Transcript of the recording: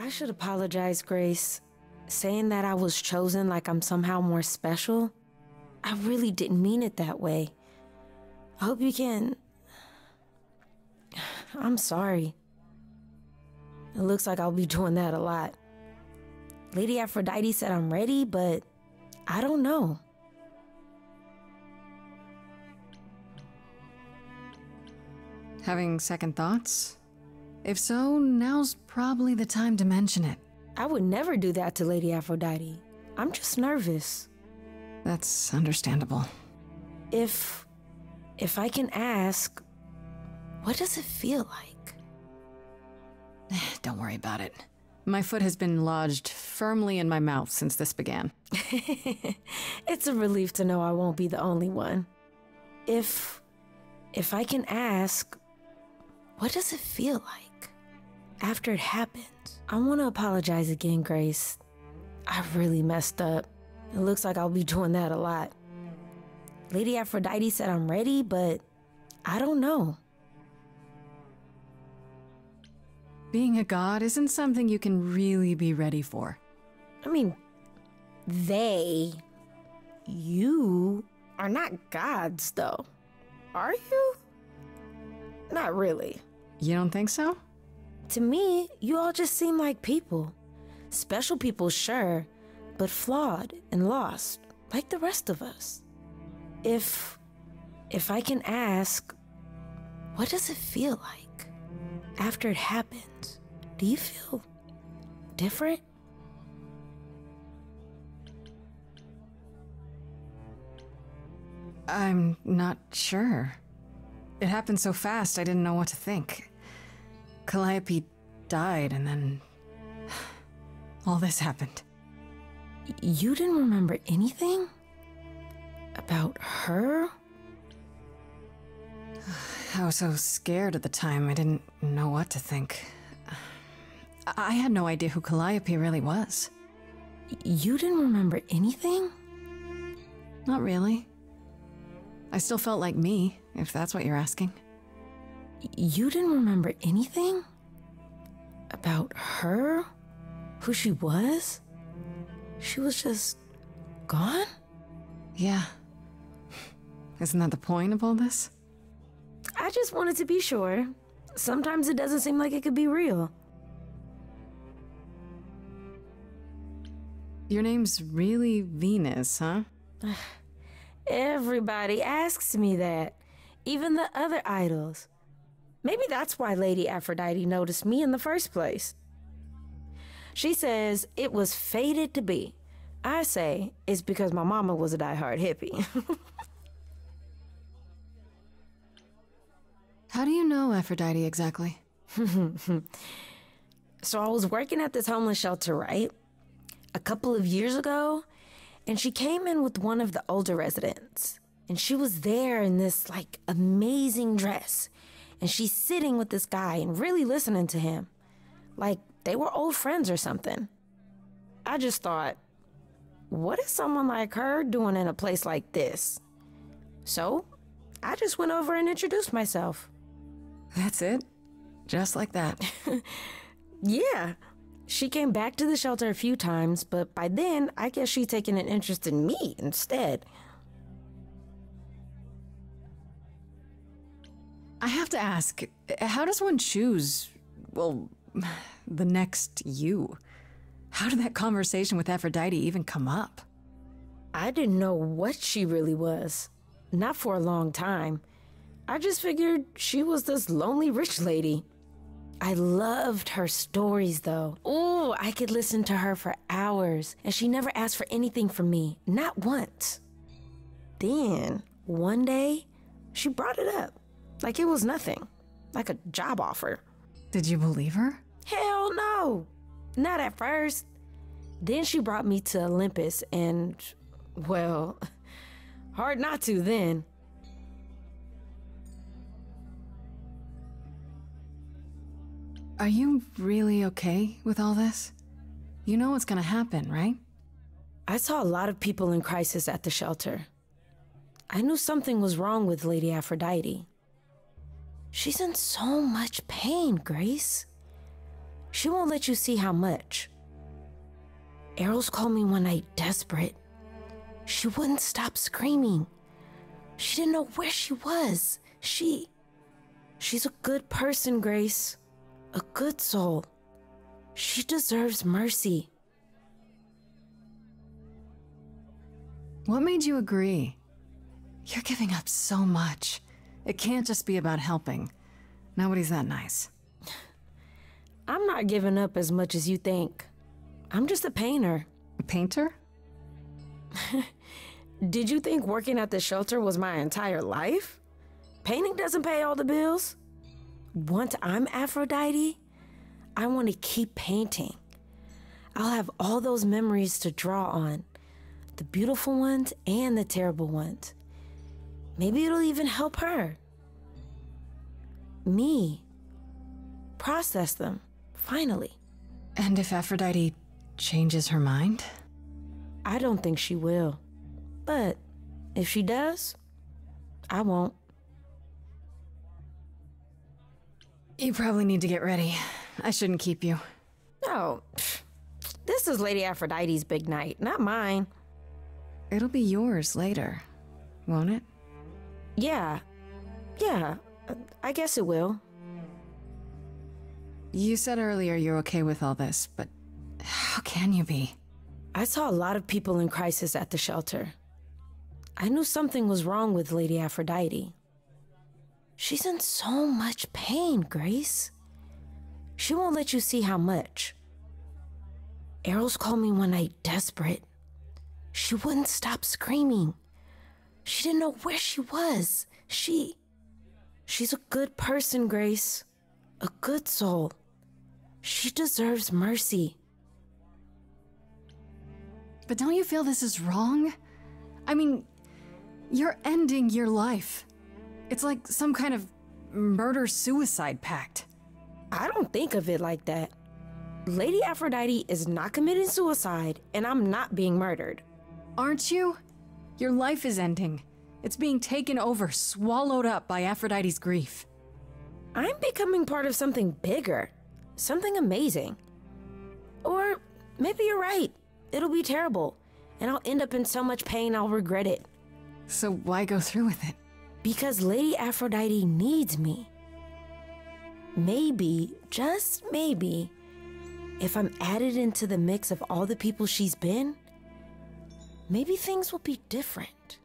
I should apologize, Grace. Saying that I was chosen like I'm somehow more special, I really didn't mean it that way. I hope you can... I'm sorry. It looks like I'll be doing that a lot. Lady Aphrodite said I'm ready, but I don't know. Having second thoughts? If so, now's probably the time to mention it. I would never do that to Lady Aphrodite. I'm just nervous. That's understandable. If I can ask, what does it feel like? Don't worry about it. My foot has been lodged firmly in my mouth since this began. It's a relief to know I won't be the only one. If I can ask, what does it feel like after it happens? I want to apologize again, Grace. I really messed up. It looks like I'll be doing that a lot. Lady Aphrodite said I'm ready, but I don't know. Being a god isn't something you can really be ready for. I mean, you are not gods, though. Are you? Not really. You don't think so? To me, you all just seem like people. Special people, sure, but flawed and lost, like the rest of us. If I can ask, what does it feel like after it happens? Do you feel different? I'm not sure. It happened so fast, I didn't know what to think. Calliope died, and then all this happened. You didn't remember anything? About her? I was so scared at the time, I didn't know what to think. I had no idea who Calliope really was. You didn't remember anything? Not really. I still felt like me, if that's what you're asking. You didn't remember anything? About her? Who she was? She was just... gone? Yeah. Isn't that the point of all this? I just wanted to be sure. Sometimes it doesn't seem like it could be real. Your name's really Venus, huh? Everybody asks me that. Even the other idols. Maybe that's why Lady Aphrodite noticed me in the first place. She says it was fated to be. I say it's because my mama was a diehard hippie. How do you know Aphrodite exactly? So I was working at this homeless shelter, right? A couple of years ago. And she came in with one of the older residents, and she was there in this, like, amazing dress. And she's sitting with this guy and really listening to him. Like, they were old friends or something. I just thought, what is someone like her doing in a place like this? So, I just went over and introduced myself. That's it? Just like that? Yeah. She came back to the shelter a few times, but by then, I guess she'd taken an interest in me instead. I have to ask, how does one choose, well, the next you? How did that conversation with Aphrodite even come up? I didn't know what she really was. Not for a long time. I just figured she was this lonely rich lady. I loved her stories, though. Ooh, I could listen to her for hours, and she never asked for anything from me, not once. Then, one day, she brought it up, like it was nothing, like a job offer. Did you believe her? Hell no, not at first. Then she brought me to Olympus, and, well, hard not to then. Are you really okay with all this? You know what's gonna happen, right? I saw a lot of people in crisis at the shelter. I knew something was wrong with Lady Aphrodite. She's in so much pain, Grace. She won't let you see how much. Eros called me one night desperate. She wouldn't stop screaming. She didn't know where she was. She's a good person, Grace. A good soul. She deserves mercy. What made you agree? You're giving up so much. It can't just be about helping. Nobody's that nice. I'm not giving up as much as you think. I'm just a painter. A painter? Did you think working at the shelter was my entire life? Painting doesn't pay all the bills. Once I'm Aphrodite, I want to keep painting. I'll have all those memories to draw on. The beautiful ones and the terrible ones. Maybe it'll even help her. Me. Process them, finally. And if Aphrodite changes her mind? I don't think she will. But if she does, I won't. You probably need to get ready. I shouldn't keep you. No. This is Lady Aphrodite's big night, not mine. It'll be yours later, won't it? Yeah, I guess it will. You said earlier you're okay with all this, but how can you be? I saw a lot of people in crisis at the shelter. I knew something was wrong with Lady Aphrodite. She's in so much pain, Grace. She won't let you see how much. Eros called me one night desperate. She wouldn't stop screaming. She didn't know where she was. She's a good person, Grace. A good soul. She deserves mercy. But don't you feel this is wrong? I mean, you're ending your life. It's like some kind of murder-suicide pact. I don't think of it like that. Lady Aphrodite is not committing suicide, and I'm not being murdered. Aren't you? Your life is ending. It's being taken over, swallowed up by Aphrodite's grief. I'm becoming part of something bigger, something amazing. Or maybe you're right. It'll be terrible, and I'll end up in so much pain I'll regret it. So why go through with it? Because Lady Aphrodite needs me. Maybe, just maybe, if I'm added into the mix of all the people she's been, maybe things will be different.